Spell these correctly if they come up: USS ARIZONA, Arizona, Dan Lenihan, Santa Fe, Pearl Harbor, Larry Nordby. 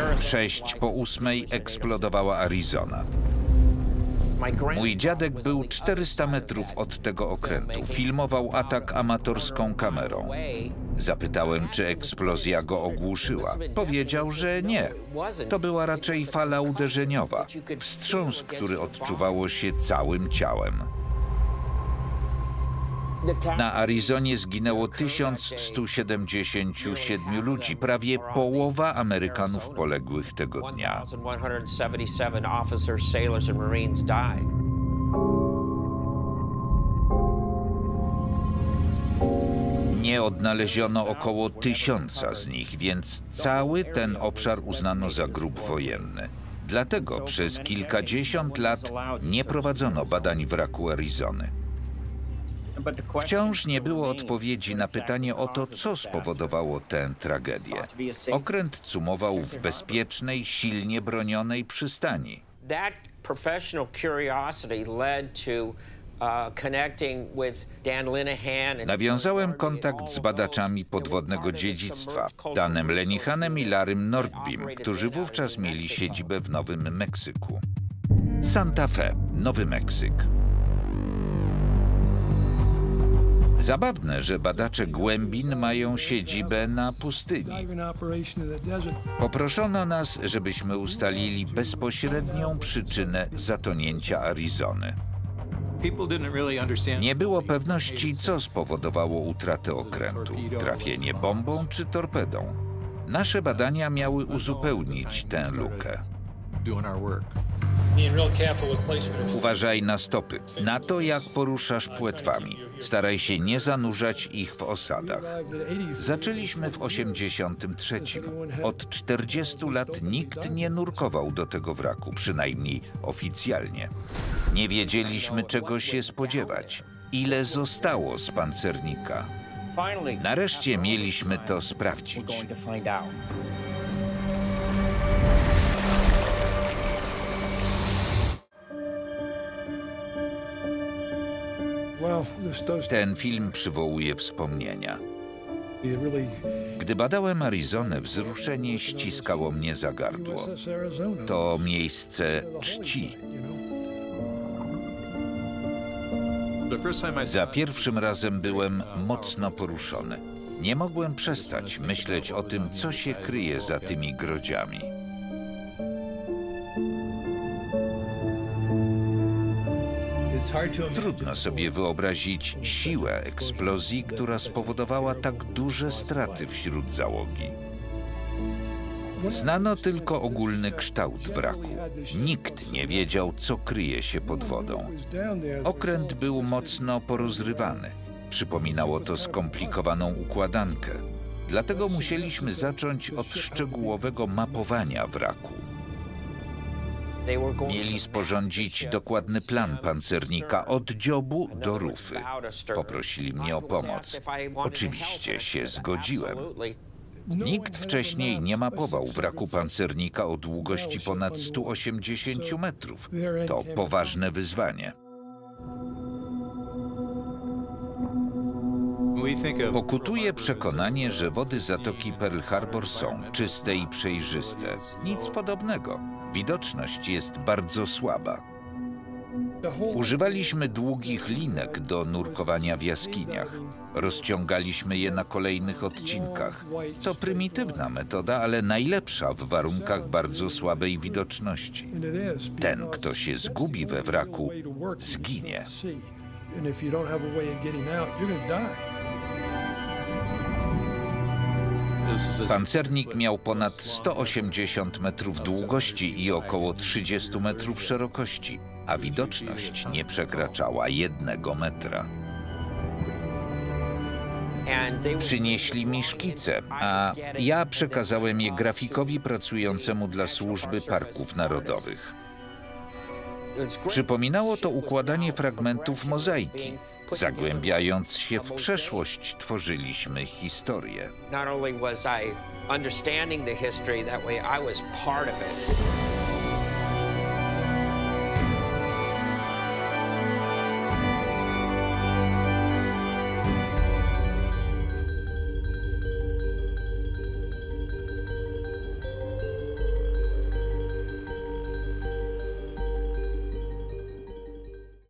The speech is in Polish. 6:08 eksplodowała Arizona. Mój dziadek był 400 metrów od tego okrętu. Filmował atak amatorską kamerą. Zapytałem, czy eksplozja go ogłuszyła. Powiedział, że nie. To była raczej fala uderzeniowa. Wstrząs, który odczuwało się całym ciałem. Na Arizonie zginęło 1177 ludzi, prawie połowa Amerykanów poległych tego dnia. Nie odnaleziono około 1000 z nich, więc cały ten obszar uznano za grób wojenny. Dlatego przez kilkadziesiąt lat nie prowadzono badań wraku Arizony. Wciąż nie było odpowiedzi na pytanie o to, co spowodowało tę tragedię. Okręt cumował w bezpiecznej, silnie bronionej przystani. Nawiązałem kontakt z badaczami podwodnego dziedzictwa, Danem Lenihanem i Larrym Nordbym, którzy wówczas mieli siedzibę w Nowym Meksyku. Santa Fe, Nowy Meksyk. Zabawne, że badacze głębin mają siedzibę na pustyni. Poproszono nas, żebyśmy ustalili bezpośrednią przyczynę zatonięcia Arizony. Nie było pewności, co spowodowało utratę okrętu – trafienie bombą czy torpedą. Nasze badania miały uzupełnić tę lukę. Uważaj na stopy, na to, jak poruszasz płetwami. Staraj się nie zanurzać ich w osadach. Zaczęliśmy w 1983. Od 40 lat nikt nie nurkował do tego wraku, przynajmniej oficjalnie. Nie wiedzieliśmy, czego się spodziewać. Ile zostało z pancernika? Nareszcie mieliśmy to sprawdzić. Ten film przywołuje wspomnienia. Gdy badałem Arizonę, wzruszenie ściskało mnie za gardło. To miejsce czci. Za pierwszym razem byłem mocno poruszony. Nie mogłem przestać myśleć o tym, co się kryje za tymi grodziami. Trudno sobie wyobrazić siłę eksplozji, która spowodowała tak duże straty wśród załogi. Znano tylko ogólny kształt wraku. Nikt nie wiedział, co kryje się pod wodą. Okręt był mocno porozrywany. Przypominało to skomplikowaną układankę. Dlatego musieliśmy zacząć od szczegółowego mapowania wraku. Mieli sporządzić dokładny plan pancernika od dziobu do rufy. Poprosili mnie o pomoc. Oczywiście się zgodziłem. Nikt wcześniej nie mapował wraku pancernika o długości ponad 180 metrów. To poważne wyzwanie. Pokutuje przekonanie, że wody zatoki Pearl Harbor są czyste i przejrzyste. Nic podobnego. Widoczność jest bardzo słaba. Używaliśmy długich linek do nurkowania w jaskiniach. Rozciągaliśmy je na kolejnych odcinkach. To prymitywna metoda, ale najlepsza w warunkach bardzo słabej widoczności. Ten, kto się zgubi we wraku, zginie. Pancernik miał ponad 180 metrów długości i około 30 metrów szerokości, a widoczność nie przekraczała 1 metra. Przynieśli mi szkice, a ja przekazałem je grafikowi pracującemu dla Służby Parków Narodowych. Przypominało to układanie fragmentów mozaiki. Zagłębiając się w przeszłość, tworzyliśmy historię.